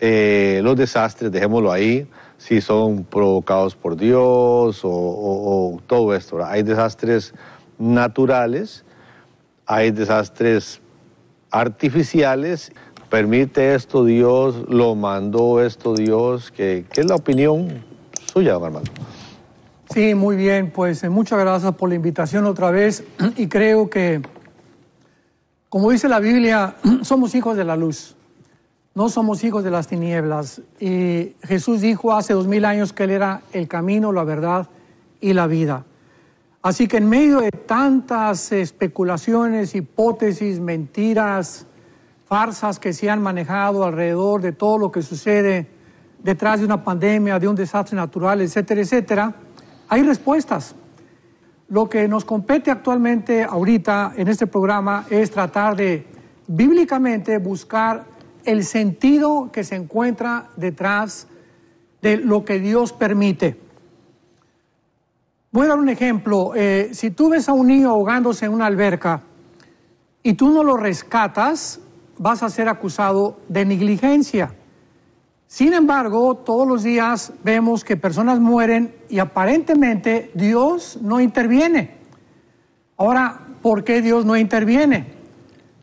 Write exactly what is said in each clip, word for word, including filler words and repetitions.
eh, los desastres, dejémoslo ahí, si son provocados por Dios o, o, o todo esto, ¿verdad? Hay desastres naturales, hay desastres artificiales. Permite esto Dios, lo mandó esto Dios, que, que es la opinión suya, don Armando. Sí, muy bien, pues muchas gracias por la invitación otra vez, y creo que, como dice la Biblia, somos hijos de la luz, no somos hijos de las tinieblas, y Jesús dijo hace dos mil años que Él era el camino, la verdad y la vida. Así que en medio de tantas especulaciones, hipótesis, mentiras, farsas que se han manejado alrededor de todo lo que sucede detrás de una pandemia, de un desastre natural, etcétera, etcétera, hay respuestas. Lo que nos compete actualmente, ahorita, en este programa, es tratar de, bíblicamente, buscar el sentido que se encuentra detrás de lo que Dios permite. Voy a dar un ejemplo. Eh, si tú ves a un niño ahogándose en una alberca y tú no lo rescatas, vas a ser acusado de negligencia. Sin embargo, todos los días vemos que personas mueren y aparentemente Dios no interviene. Ahora, ¿por qué Dios no interviene?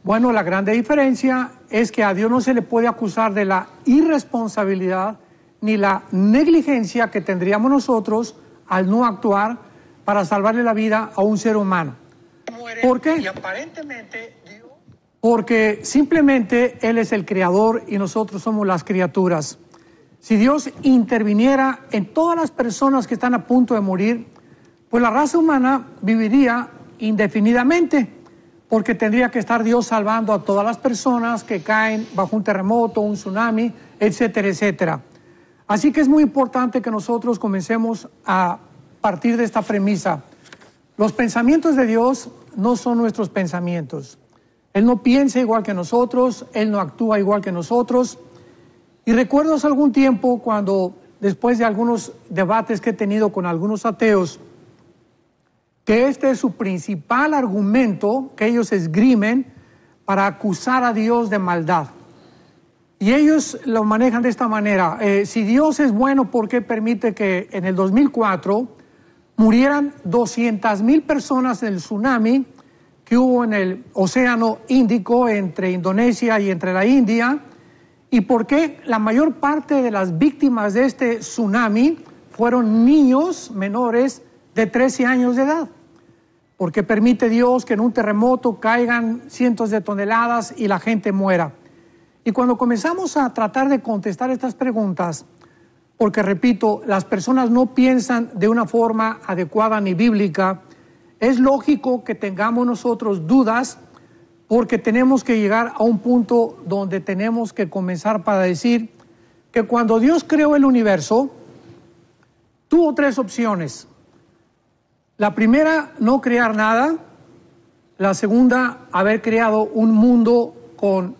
Bueno, la grande diferencia es que a Dios no se le puede acusar de la irresponsabilidad ni la negligencia que tendríamos nosotros al no actuar para salvarle la vida a un ser humano. ¿Por qué? Y aparentemente Dios... Porque simplemente Él es el Creador y nosotros somos las criaturas. Si Dios interviniera en todas las personas que están a punto de morir, pues la raza humana viviría indefinidamente, porque tendría que estar Dios salvando a todas las personas que caen bajo un terremoto, un tsunami, etcétera, etcétera. Así que es muy importante que nosotros comencemos a partir de esta premisa. Los pensamientos de Dios no son nuestros pensamientos. Él no piensa igual que nosotros, Él no actúa igual que nosotros. Y recuerdo hace algún tiempo cuando, después de algunos debates que he tenido con algunos ateos, que este es su principal argumento que ellos esgrimen para acusar a Dios de maldad. Y ellos lo manejan de esta manera. Eh, si Dios es bueno, ¿por qué permite que en el dos mil cuatro murieran doscientas mil personas en el tsunami que hubo en el Océano Índico entre Indonesia y entre la India, y por qué la mayor parte de las víctimas de este tsunami fueron niños menores de trece años de edad? ¿Por qué permite Dios que en un terremoto caigan cientos de toneladas y la gente muera? Y cuando comenzamos a tratar de contestar estas preguntas, porque repito, las personas no piensan de una forma adecuada ni bíblica, es lógico que tengamos nosotros dudas, porque tenemos que llegar a un punto donde tenemos que comenzar para decir que cuando Dios creó el universo, tuvo tres opciones. La primera, no crear nada. La segunda, haber creado un mundo con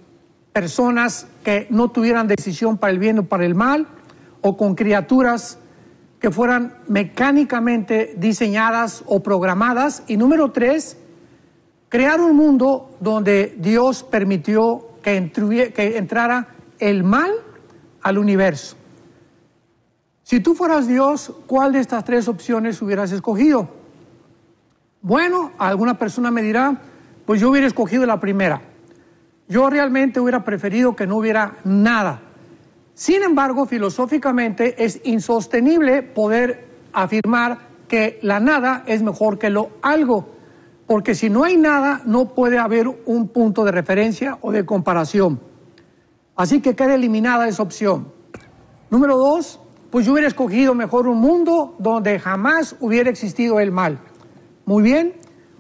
personas que no tuvieran decisión para el bien o para el mal, o con criaturas que fueran mecánicamente diseñadas o programadas. Y número tres, crear un mundo donde Dios permitió que, que entrara el mal al universo. Si tú fueras Dios, ¿cuál de estas tres opciones hubieras escogido? Bueno, alguna persona me dirá, pues yo hubiera escogido la primera. Yo realmente hubiera preferido que no hubiera nada. Sin embargo, filosóficamente es insostenible poder afirmar que la nada es mejor que lo algo, porque si no hay nada, no puede haber un punto de referencia o de comparación. Así que queda eliminada esa opción. Número dos, pues yo hubiera escogido mejor un mundo donde jamás hubiera existido el mal. Muy bien,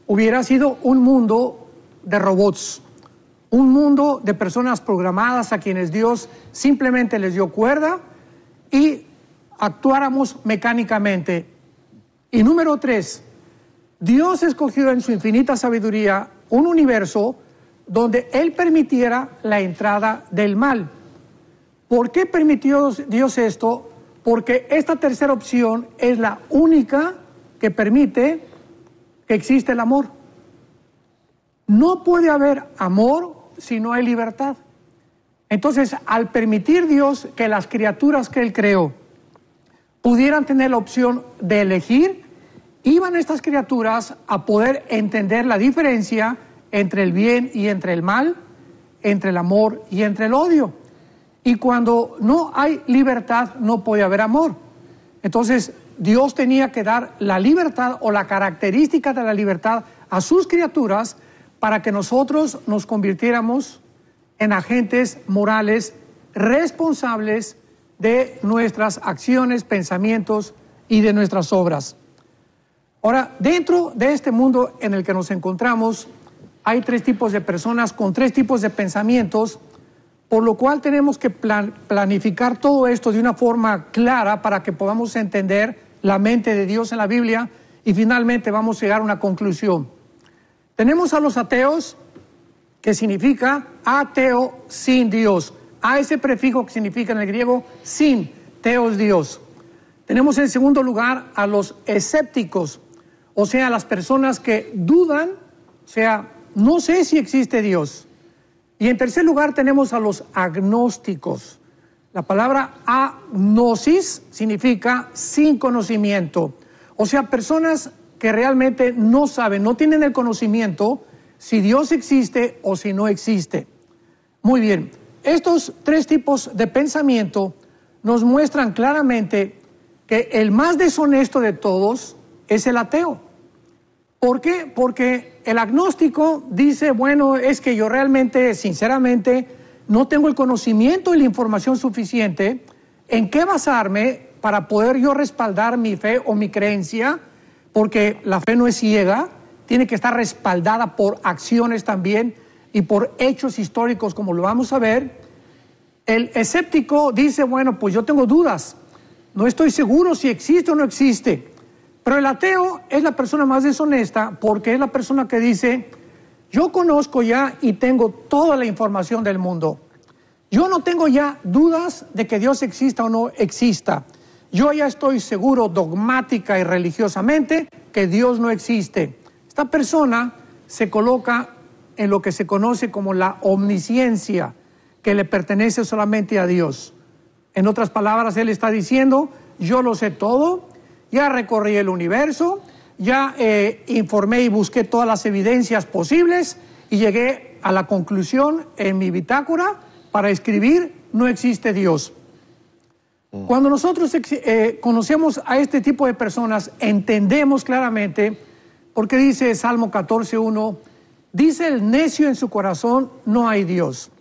hubiera sido un mundo de robots. Un mundo de personas programadas a quienes Dios simplemente les dio cuerda y actuáramos mecánicamente. Y número tres, Dios escogió en su infinita sabiduría un universo donde Él permitiera la entrada del mal. ¿Por qué permitió Dios esto? Porque esta tercera opción es la única que permite que exista el amor. No puede haber amor si no hay libertad. Entonces, al permitir Dios que las criaturas que Él creó pudieran tener la opción de elegir, iban estas criaturas a poder entender la diferencia entre el bien y entre el mal, entre el amor y entre el odio. Y cuando no hay libertad, no puede haber amor. Entonces, Dios tenía que dar la libertad o la característica de la libertad a sus criaturas para que nosotros nos convirtiéramos en agentes morales responsables de nuestras acciones, pensamientos y de nuestras obras. Ahora, dentro de este mundo en el que nos encontramos, hay tres tipos de personas con tres tipos de pensamientos, por lo cual tenemos que plan, planificar todo esto de una forma clara para que podamos entender la mente de Dios en la Biblia y finalmente vamos a llegar a una conclusión. Tenemos a los ateos, que significa ateo sin Dios. A ese prefijo que significa en el griego sin, teos Dios. Tenemos en segundo lugar a los escépticos, o sea, las personas que dudan, o sea, no sé si existe Dios. Y en tercer lugar tenemos a los agnósticos. La palabra agnosis significa sin conocimiento. O sea, personas que realmente no saben, no tienen el conocimiento si Dios existe o si no existe. Muy bien, estos tres tipos de pensamiento nos muestran claramente que el más deshonesto de todos es el ateo. ¿Por qué? Porque el agnóstico dice, bueno, es que yo realmente, sinceramente, no tengo el conocimiento y la información suficiente en qué basarme para poder yo respaldar mi fe o mi creencia, porque la fe no es ciega, tiene que estar respaldada por acciones también y por hechos históricos, como lo vamos a ver. El escéptico dice, bueno, pues yo tengo dudas, no estoy seguro si existe o no existe. Pero el ateo es la persona más deshonesta porque es la persona que dice, yo conozco ya y tengo toda la información del mundo. Yo no tengo ya dudas de que Dios exista o no exista. Yo ya estoy seguro dogmática y religiosamente que Dios no existe. Esta persona se coloca en lo que se conoce como la omnisciencia, que le pertenece solamente a Dios. En otras palabras, él está diciendo, yo lo sé todo. Ya recorrí el universo, ya eh, informé y busqué todas las evidencias posibles y llegué a la conclusión en mi bitácora para escribir, no existe Dios. Mm. Cuando nosotros eh, conocemos a este tipo de personas, entendemos claramente, porque dice Salmo catorce uno, dice el necio en su corazón, no hay Dios.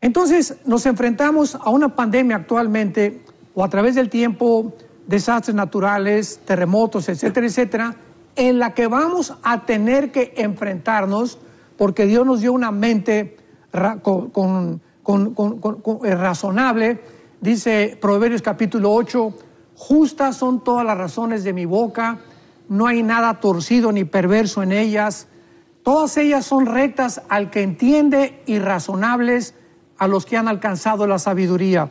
Entonces nos enfrentamos a una pandemia actualmente o a través del tiempo, desastres naturales, terremotos, etcétera, etcétera, en la que vamos a tener que enfrentarnos porque Dios nos dio una mente con, con, con, con, con, eh, razonable. Dice Proverbios capítulo ocho, justas son todas las razones de mi boca, no hay nada torcido ni perverso en ellas, todas ellas son rectas al que entiende y razonables a los que han alcanzado la sabiduría.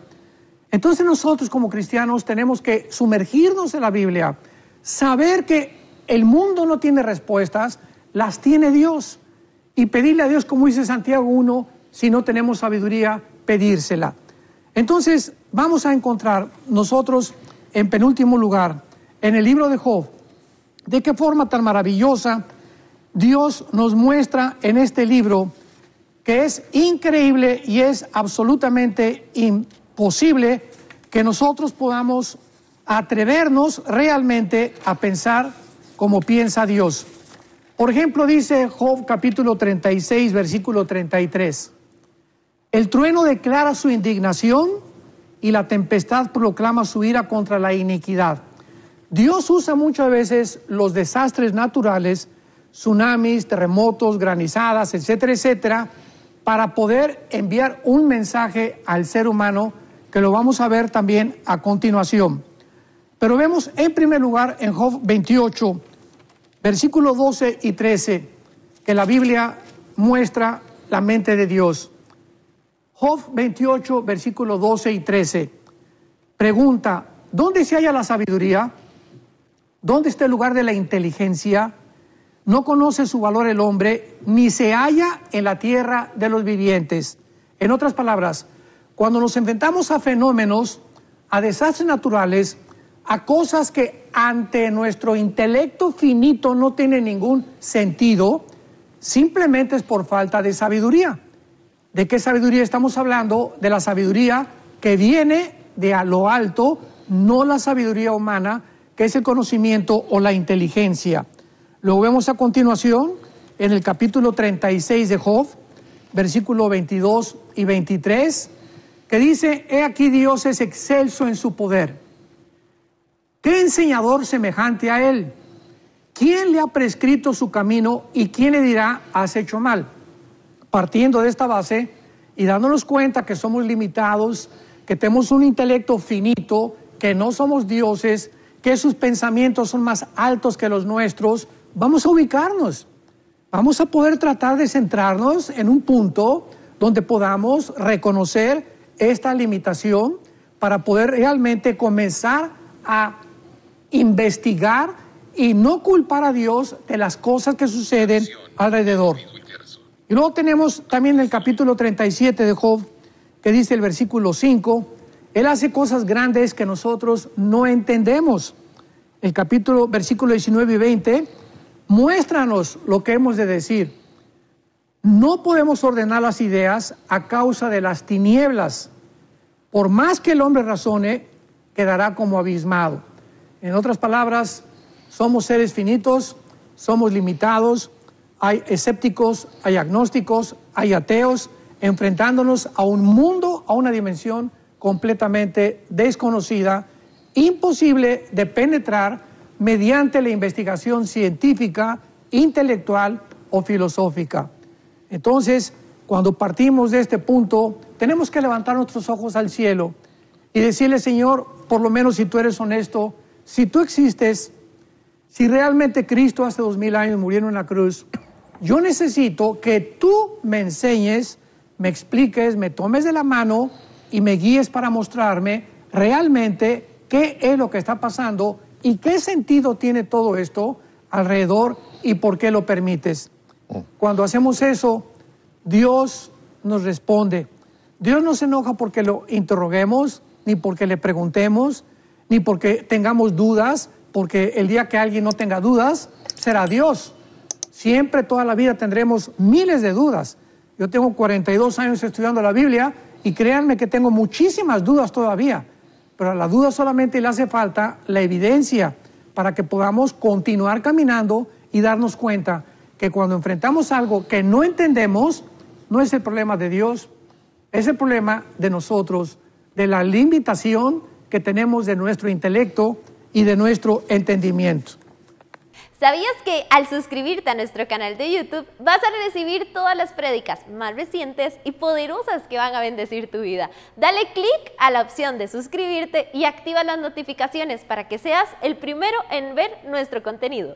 Entonces nosotros como cristianos tenemos que sumergirnos en la Biblia, saber que el mundo no tiene respuestas, las tiene Dios. Y pedirle a Dios, como dice Santiago uno, si no tenemos sabiduría, pedírsela. Entonces vamos a encontrar nosotros en penúltimo lugar, en el libro de Job, de qué forma tan maravillosa Dios nos muestra en este libro que es increíble y es absolutamente imposible. posible que nosotros podamos atrevernos realmente a pensar como piensa Dios. Por ejemplo, dice Job capítulo treinta y seis, versículo treinta y tres. El trueno declara su indignación y la tempestad proclama su ira contra la iniquidad. Dios usa muchas veces los desastres naturales, tsunamis, terremotos, granizadas, etcétera, etcétera, para poder enviar un mensaje al ser humano que lo vamos a ver también a continuación. Pero vemos en primer lugar en Job veintiocho, versículos doce y trece, que la Biblia muestra la mente de Dios. Job veintiocho, versículos doce y trece, pregunta, ¿dónde se halla la sabiduría? ¿Dónde está el lugar de la inteligencia? No conoce su valor el hombre, ni se halla en la tierra de los vivientes. En otras palabras, cuando nos enfrentamos a fenómenos, a desastres naturales, a cosas que ante nuestro intelecto finito no tienen ningún sentido, simplemente es por falta de sabiduría. ¿De qué sabiduría estamos hablando? De la sabiduría que viene de a lo alto, no la sabiduría humana, que es el conocimiento o la inteligencia. Lo vemos a continuación en el capítulo treinta y seis de Job, versículos veintidós y veintitrés, que dice: he aquí Dios es excelso en su poder. ¿Qué enseñador semejante a él? ¿Quién le ha prescrito su camino y quién le dirá has hecho mal? Partiendo de esta base y dándonos cuenta que somos limitados, que tenemos un intelecto finito, que no somos dioses, que sus pensamientos son más altos que los nuestros, vamos a ubicarnos. Vamos a poder tratar de centrarnos en un punto donde podamos reconocer esta limitación para poder realmente comenzar a investigar y no culpar a Dios de las cosas que suceden alrededor. Y luego tenemos también el capítulo treinta y siete de Job, que dice el versículo cinco, él hace cosas grandes que nosotros no entendemos. El capítulo, versículo diecinueve y veinte, muéstranos lo que hemos de decir. No podemos ordenar las ideas a causa de las tinieblas. Por más que el hombre razone, quedará como abismado. En otras palabras, somos seres finitos, somos limitados, hay escépticos, hay agnósticos, hay ateos, enfrentándonos a un mundo, a una dimensión completamente desconocida, imposible de penetrar mediante la investigación científica, intelectual o filosófica. Entonces, cuando partimos de este punto, tenemos que levantar nuestros ojos al cielo y decirle: Señor, por lo menos si tú eres honesto, si tú existes, si realmente Cristo hace dos mil años murió en una cruz, yo necesito que tú me enseñes, me expliques, me tomes de la mano y me guíes para mostrarme realmente qué es lo que está pasando y qué sentido tiene todo esto alrededor y por qué lo permites. Cuando hacemos eso, Dios nos responde. Dios no se enoja porque lo interroguemos, ni porque le preguntemos, ni porque tengamos dudas, porque el día que alguien no tenga dudas, será Dios. Siempre, toda la vida tendremos miles de dudas. Yo tengo cuarenta y dos años estudiando la Biblia, y créanme que tengo muchísimas dudas todavía, pero a la duda solamente le hace falta la evidencia para que podamos continuar caminando y darnos cuenta que cuando enfrentamos algo que no entendemos, no es el problema de Dios, es el problema de nosotros, de la limitación que tenemos de nuestro intelecto y de nuestro entendimiento. ¿Sabías que al suscribirte a nuestro canal de YouTube vas a recibir todas las prédicas más recientes y poderosas que van a bendecir tu vida? Dale clic a la opción de suscribirte y activa las notificaciones para que seas el primero en ver nuestro contenido.